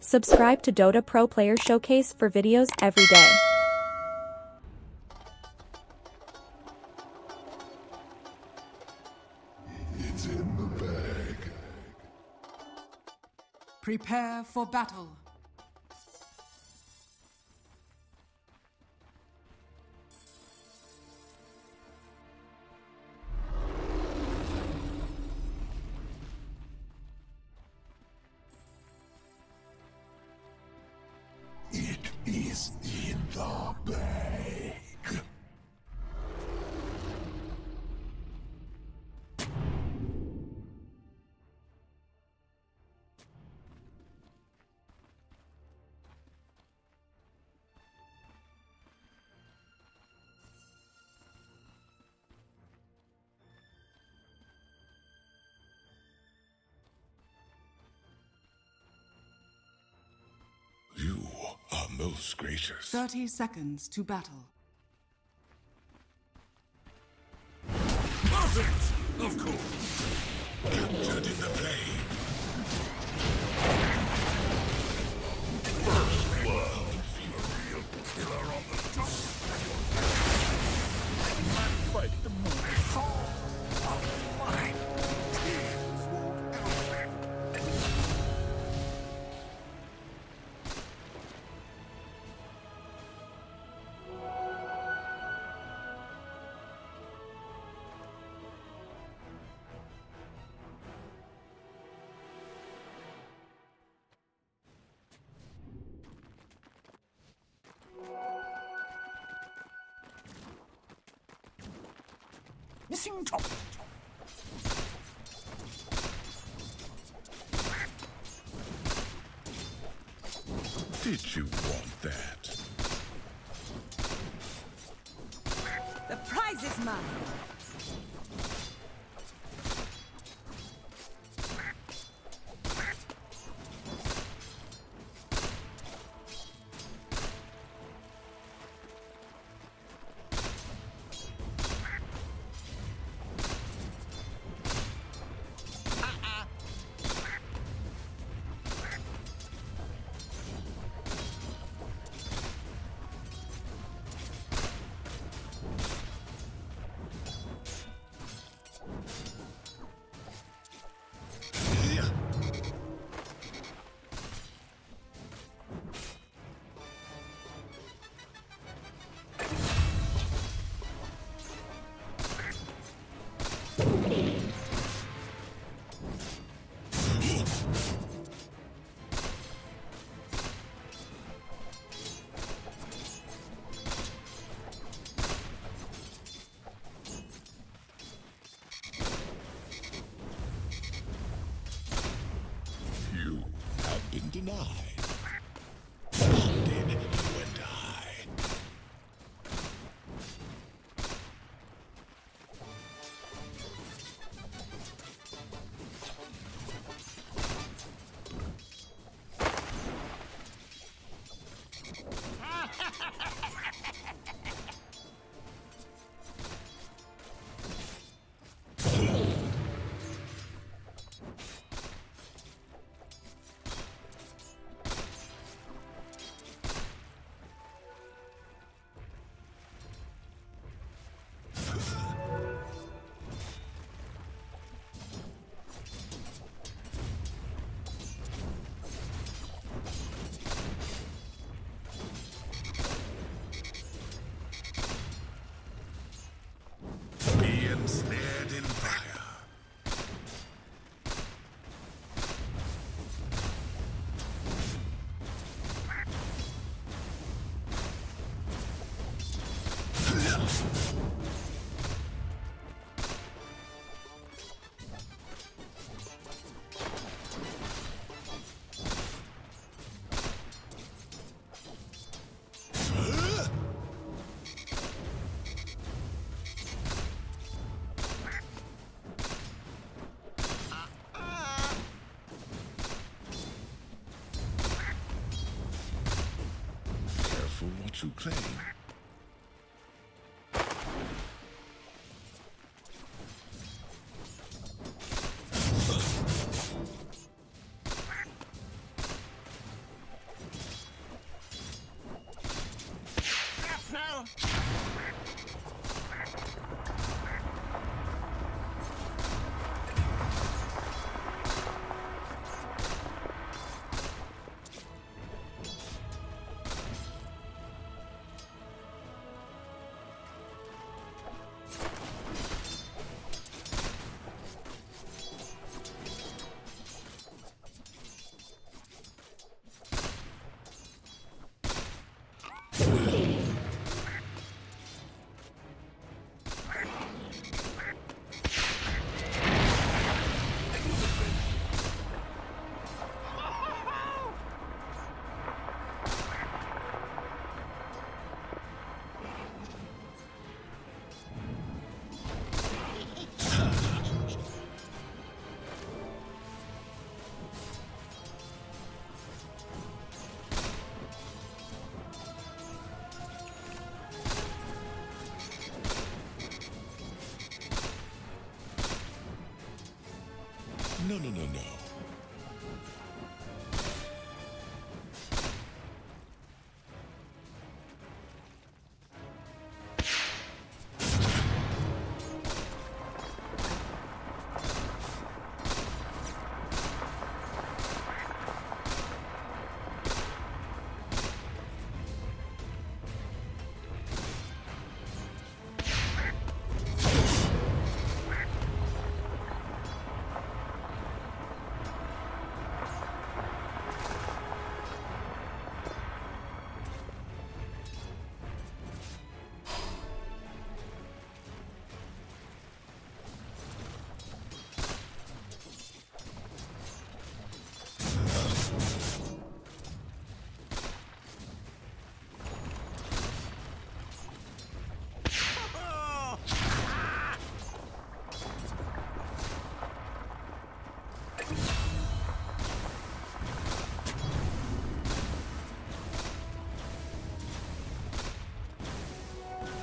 Subscribe to Dota Pro Player Showcase for videos every day. It's in the bag. Prepare for battle. It is in the bag. Most gracious. 30 seconds to battle. Perfect! Of course. Captured in the play. First blood. A real killer on the top. I fight the moon. Missing top. Did you want that? The prize is mine. Denied. Did you and I? To claim. No.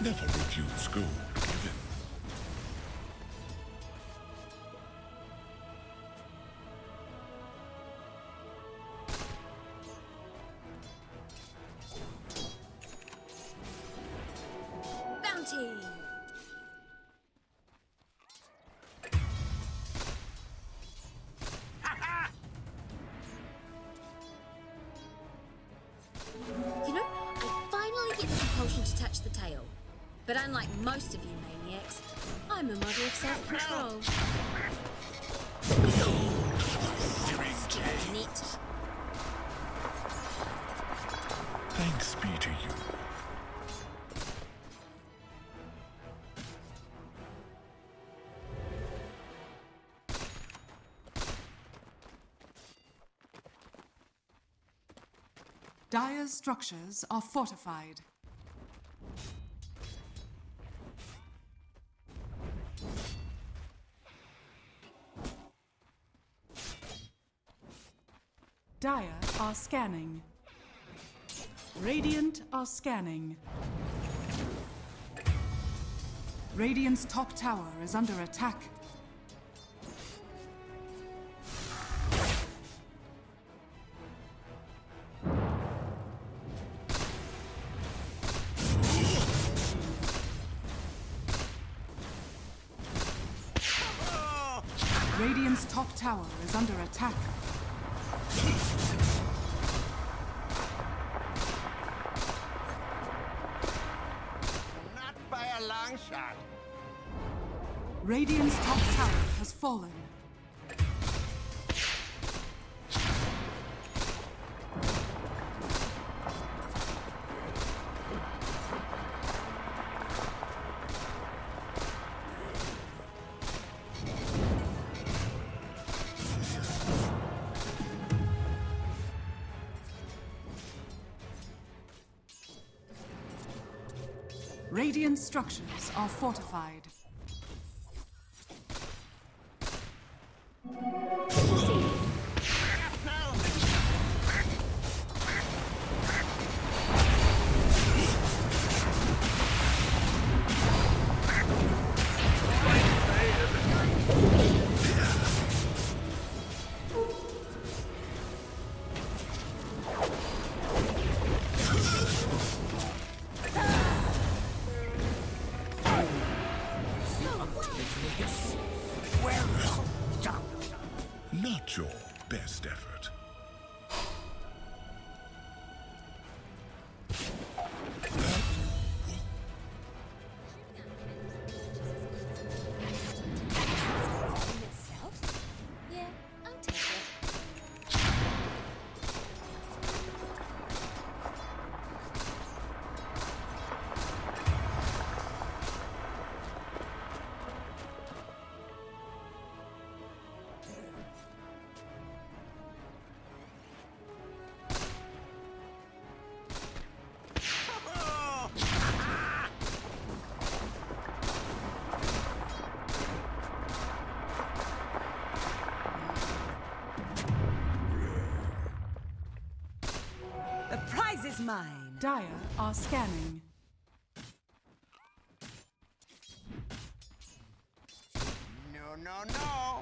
Never refuse gold given. Bounty. You know, I finally get the compulsion to touch the tail. But unlike most of you maniacs, I'm a model of self-control. Thanks be to you. Dire's structures are fortified. Dire are scanning. Radiant are scanning. Radiant's top tower is under attack. Radiant's top tower is under attack. Not by a long shot. Radiant's top tower has fallen. Radiant structures are fortified. Not your best effort. Is mine. Dire are scanning. No.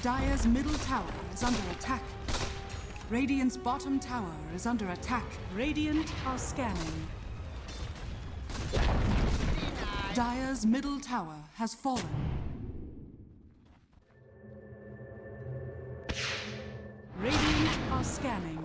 Dire's middle tower is under attack. Radiant's bottom tower is under attack. Radiant are scanning. Dire's middle tower has fallen. Radiant are scanning.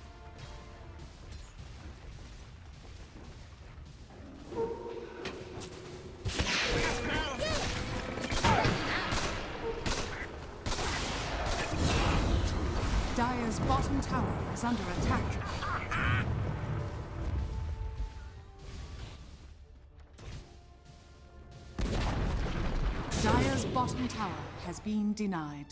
Dire's bottom tower is under attack. Dire's bottom tower has been denied.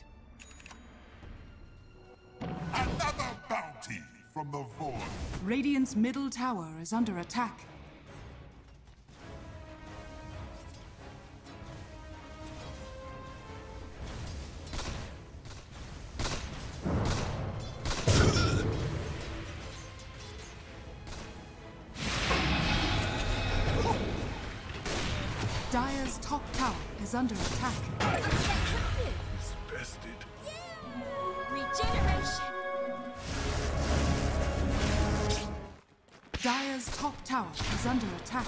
Another bounty from the void. Radiant's middle tower is under attack. Dire's top tower is under attack. It's bested. Yeah. Regeneration. Dire's top tower is under attack.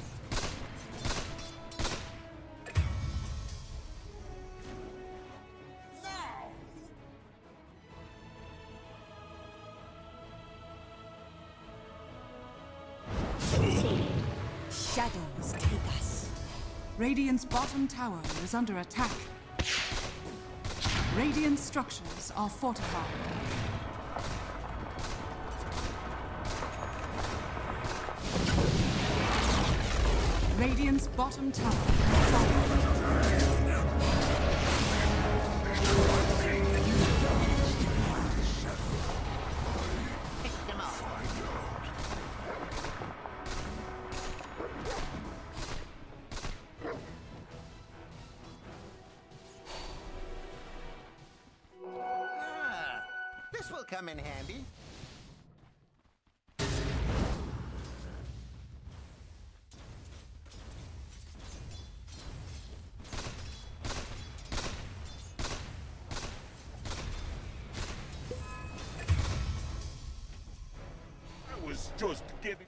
Shadows take us. Radiant's bottom tower is under attack. Radiant structures are fortified. Radiant's bottom tower is falling. Come in handy. I was just giving.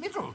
Middle.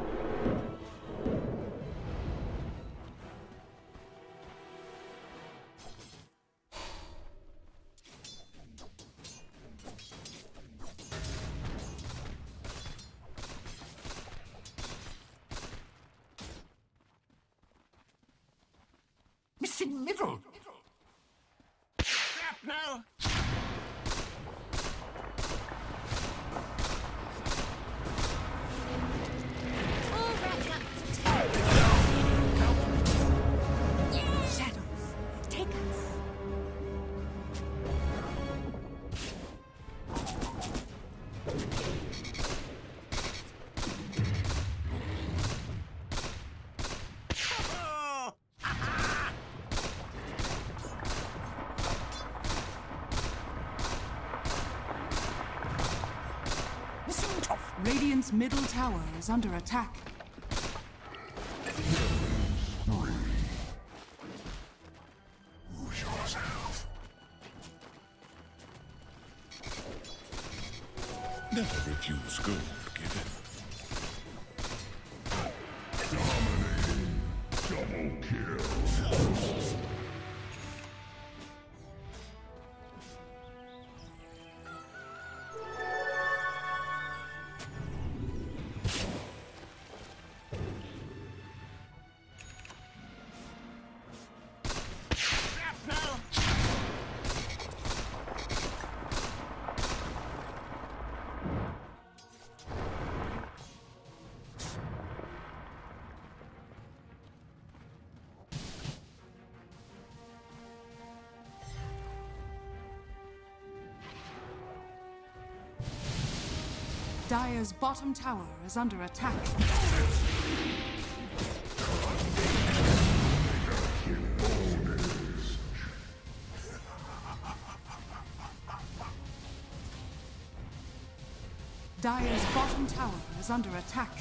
Radiant's middle tower is under attack. Never refuse gold given. Dominating. Double kill. Dire's bottom tower is under attack. Dire's bottom tower is under attack.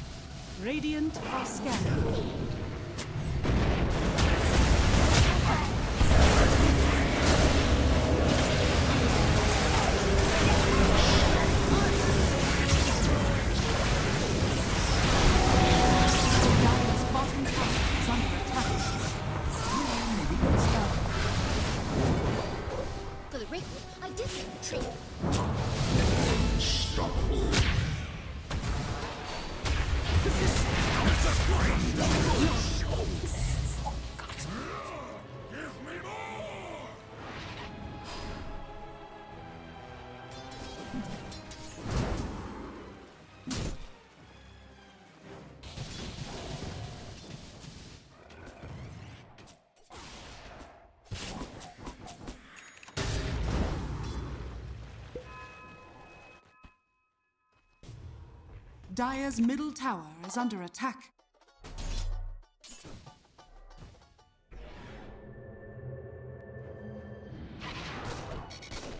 Radiant are scanning. Dire's middle tower is under attack.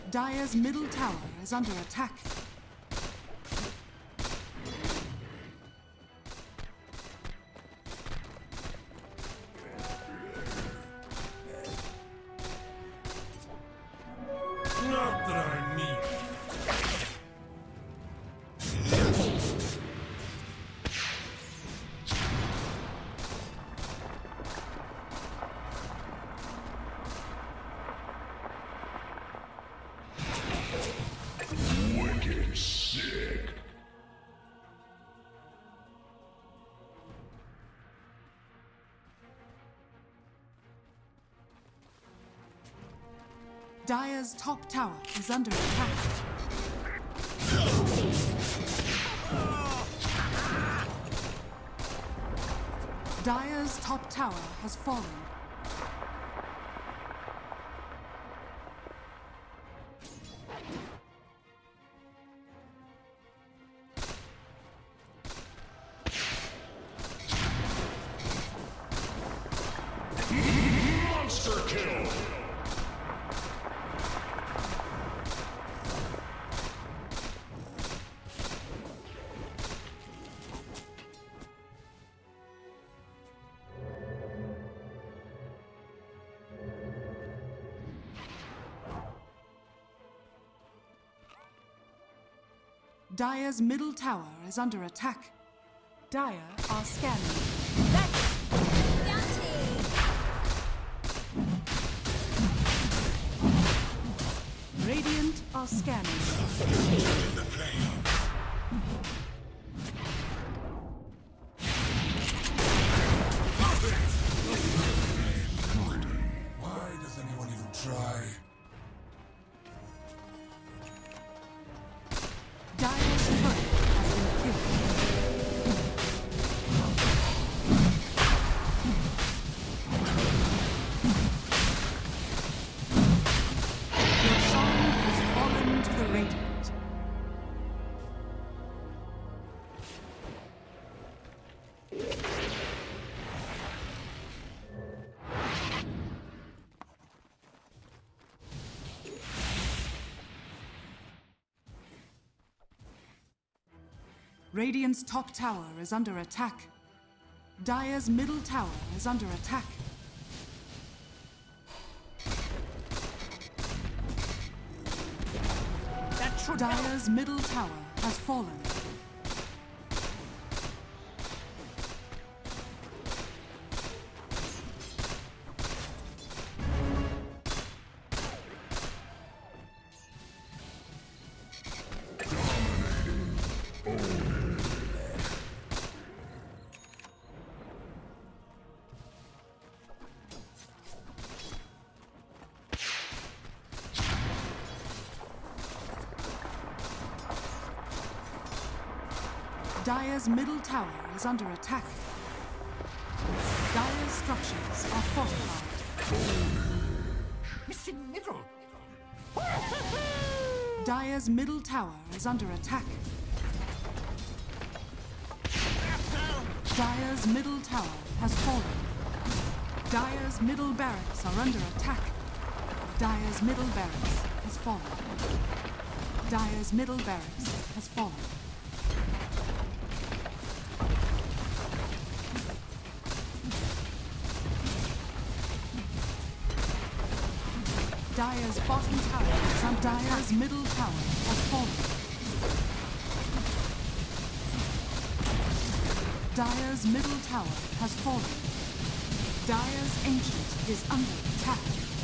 Dire's middle tower is under attack. Dire's top tower is under attack. Dire's top tower has fallen. Monster kill! Dire's middle tower is under attack. Dire are scanning. That's bounty. Radiant are scanning. Radiant's top tower is under attack. Dire's middle tower is under attack. Dire's middle tower has fallen. Dire's middle tower is under attack. Dire's structures are fortified. Missing middle! Dire's middle tower is under attack. Dire's middle tower has fallen. Dire's middle barracks are under attack. Dire's middle barracks has fallen. Dire's middle barracks has fallen. Dire's bottom tower and Dire's middle tower has fallen. Dire's middle tower has fallen. Dire's ancient is under attack.